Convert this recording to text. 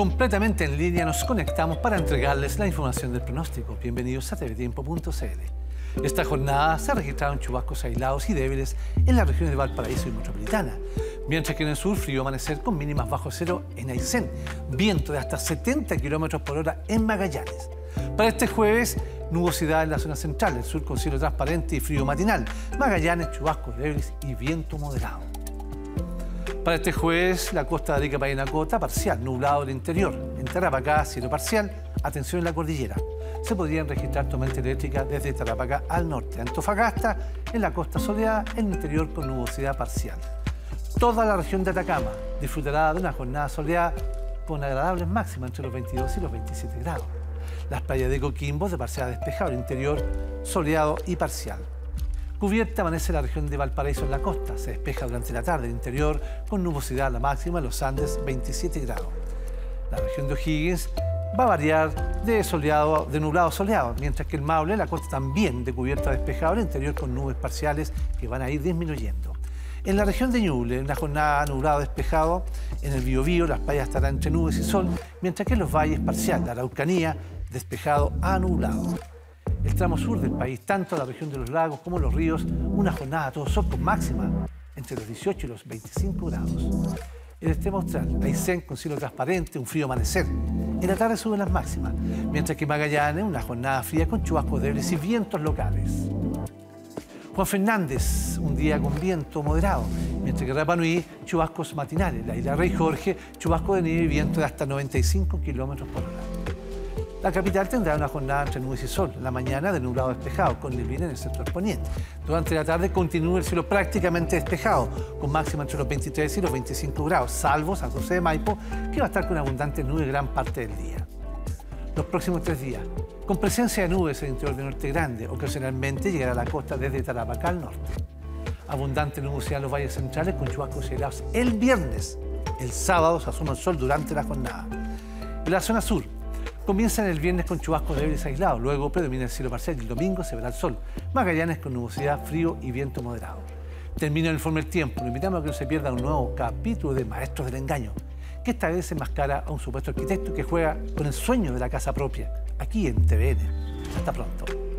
Completamente en línea nos conectamos para entregarles la información del pronóstico. Bienvenidos a TVTiempo.cl. Esta jornada se registraron chubascos aislados y débiles en las regiones de Valparaíso y Metropolitana, mientras que en el sur frío amanecer con mínimas bajo cero en Aysén, viento de hasta 70 km por hora en Magallanes. Para este jueves, nubosidad en la zona central, el sur con cielo transparente y frío matinal, Magallanes, chubascos débiles y viento moderado. Para este jueves, la costa de Arica Parinacota, parcial, nublado el interior. En Tarapacá, cielo parcial, atención en la cordillera. Se podrían registrar tormentas eléctricas desde Tarapacá al norte. Antofagasta, en la costa soleada, el interior con nubosidad parcial. Toda la región de Atacama disfrutará de una jornada soleada con agradables máximas entre los 22 y los 27 grados. Las playas de Coquimbo, de parcial despejado, el interior soleado y parcial. Cubierta amanece la región de Valparaíso en la costa, se despeja durante la tarde, el interior con nubosidad a la máxima en los Andes, 27 grados. La región de O'Higgins va a variar de nublado a soleado, mientras que el Maule, la costa también de cubierta despejada, el interior con nubes parciales que van a ir disminuyendo. En la región de Ñuble, una jornada nublado despejado, en el Biobío las playas estarán entre nubes y sol, mientras que en los valles parcial, la Araucanía despejado a nublado. El tramo sur del país, tanto la región de los lagos como los ríos, una jornada a todo sol con máxima entre los 18 y los 25 grados. El extremo austral, Aysén con cielo transparente, un frío amanecer. En la tarde suben las máximas, mientras que Magallanes, una jornada fría con chubascos débiles y vientos locales. Juan Fernández, un día con viento moderado, mientras que Rapa Nui, chubascos matinales. La isla Rey Jorge, chubascos de nieve y viento de hasta 95 kilómetros por hora. La capital tendrá una jornada entre nubes y sol. La mañana de nublado despejado, con neblina en el sector poniente. Durante la tarde continúa el cielo prácticamente despejado, con máxima entre los 23 y los 25 grados, salvo San José de Maipo, que va a estar con abundantes nubes gran parte del día. Los próximos 3 días, con presencia de nubes en el interior del norte grande, ocasionalmente llegará a la costa desde Tarapacá al norte. Abundante nubosidad en los valles centrales, con chubascos aislados el viernes. El sábado se asoma el sol durante la jornada. En la zona sur, comienzan el viernes con chubascos débiles aislados, luego predomina el cielo parcial y el domingo se verá el sol. Magallanes con nubosidad, frío y viento moderado. Termina el informe del tiempo. Lo invitamos a que no se pierda un nuevo capítulo de Maestros del Engaño, que esta vez enmascara a un supuesto arquitecto que juega con el sueño de la casa propia, aquí en TVN. Hasta pronto.